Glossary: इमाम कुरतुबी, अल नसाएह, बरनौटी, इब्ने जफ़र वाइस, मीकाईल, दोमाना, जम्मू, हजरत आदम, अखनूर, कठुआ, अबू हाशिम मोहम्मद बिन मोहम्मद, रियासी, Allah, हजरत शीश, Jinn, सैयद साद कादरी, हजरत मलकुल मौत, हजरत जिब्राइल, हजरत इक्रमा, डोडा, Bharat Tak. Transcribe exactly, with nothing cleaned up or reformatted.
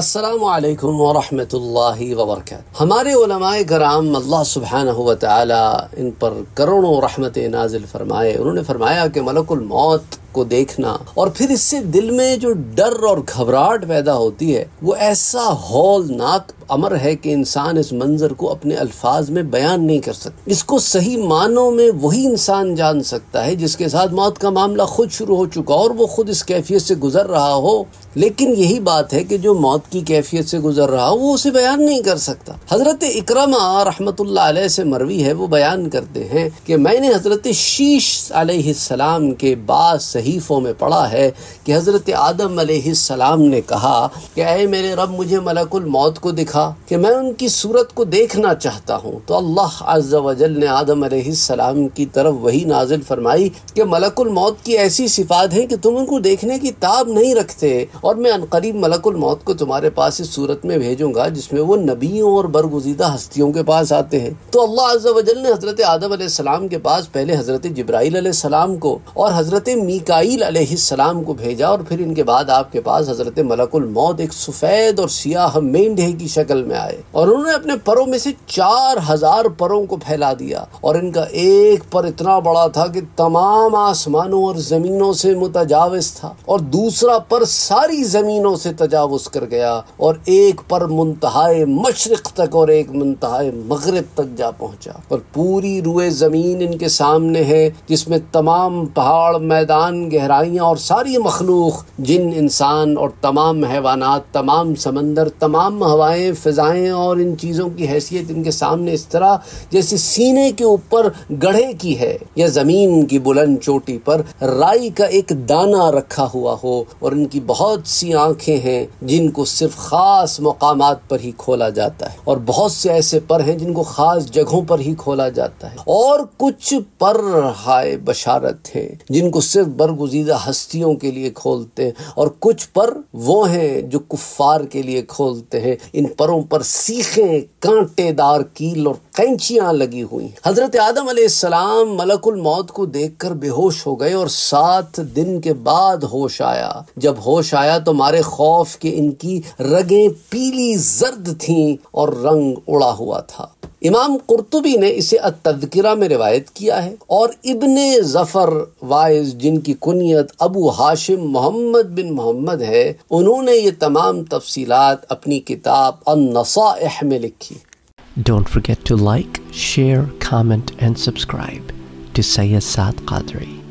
अस्सलामु अलैकुम व रहमतुल्लाहि व बरकातहू। हमारे उलमाए कराम अल्लाह सुब्हानहु व तआला इन पर करोड़ों रहमतें नाजिल फरमाए। उन्होंने फरमाया कि मलकुल मौत को देखना और फिर इससे दिल में जो डर और घबराहट पैदा होती है वो ऐसा हौलनाक अमर है कि इंसान इस मंजर को अपने अल्फाज में बयान नहीं कर सकता। इसको सही मानों में वही इंसान जान सकता है जिसके साथ मौत का मामला खुद शुरू हो चुका और वो खुद इस कैफियत से गुजर रहा हो। लेकिन यही बात है कि जो मौत की कैफियत से गुजर रहा हो वो उसे बयान नहीं कर सकता। हजरत इक्रमा रहमतुल्लाह अलैह से मरवी है, वो बयान करते हैं कि मैंने हजरत शीश अलैहिस्सलाम के बाद सहीफों में पढ़ा है कि हजरत आदम अलैहिस्सलाम ने कहा कि ऐ मेरे रब, मुझे मलकुल मौत को दिखा कि मैं उनकी सूरत को देखना चाहता हूँ। तो अल्लाह अज़्ज़ा वजल ने आदम अलैहिस्सलाम की तरफ वही नाजिल फरमाई कि मलकुल मौत की ऐसी सिफात है कि तुम उनको देखने की ताब नहीं रखते और मैं अनकरीब मलकुल मौत को तुम्हारे पास इस सूरत में भेजूंगा जिसमें वो नबियों और बरगुजीदा हस्तियों के पास आते हैं। तो अल्लाह अज़्ज़ा वजल ने हजरत आदम अलैहिस्सलाम के पास पहले हजरत जिब्राइल अलैहिस्सलाम को और हजरत मीकाईल अलैहिस्सलाम को भेजा और फिर इनके बाद आपके पास हजरत मलकुल मौत एक सफेद और सियाह मेंढे की शक्ल में आए और उन्होंने अपने परों में से चार हजार परों को फैला दिया और इनका एक पर इतना बड़ा था कि तमाम आसमानों और जमीनों से मुतजाविज था और दूसरा पर सारी जमीनों से तजावुज कर गया और एक पर मुंतहाए मशरिक तक और एक मुंतहाए मगरिब तक जा पहुंचा और पूरी रुए जमीन इनके सामने है जिसमें तमाम पहाड़, मैदान, गहराइयां और सारी मखलूक, जिन, इंसान और तमाम हैवानात, तमाम समंदर, तमाम हवाएं, फिजाएं और इन चीज़ों की हैसियत इनके सामने इस तरह जैसे सीने के ऊपर गढ़े की है या ज़मीन की बुलंद चोटी पर राई का एक दाना रखा हुआ हो और इनकी बहुत सी आँखें हैं जिनको सिर्फ ख़ास मकामात पर ही खोला जाता है और बहुत से ऐसे पर हैं जिनको ख़ास जगहों पर ही खोला जाता है और कुछ पर हाय बशारत है जिनको सिर्फ बरगुजीदा हस्तियों के लिए खोलते हैं और कुछ पर वो हैं जो कुफ्फार के लिए खोलते हैं। इन परों पर सीखें, कांटेदार कील और कैंचियां लगी हुई। हजरत आदम अलैहिस्सलाम मलकुल मौत को देखकर बेहोश हो गए और सात दिन के बाद होश आया। जब होश आया तो मारे खौफ के इनकी रगें पीली जर्द थीं और रंग उड़ा हुआ था। इमाम कुरतुबी ने इसे अत-तज़किरा में रिवायत किया है और इब्ने जफ़र वाइस, जिनकी कुनियत अबू हाशिम मोहम्मद बिन मोहम्मद है, उन्होंने ये तमाम तफसीलात अपनी किताब अल नसाएह में लिखी। Don't forget to like, share, comment and subscribe to सैयद साद कादरी।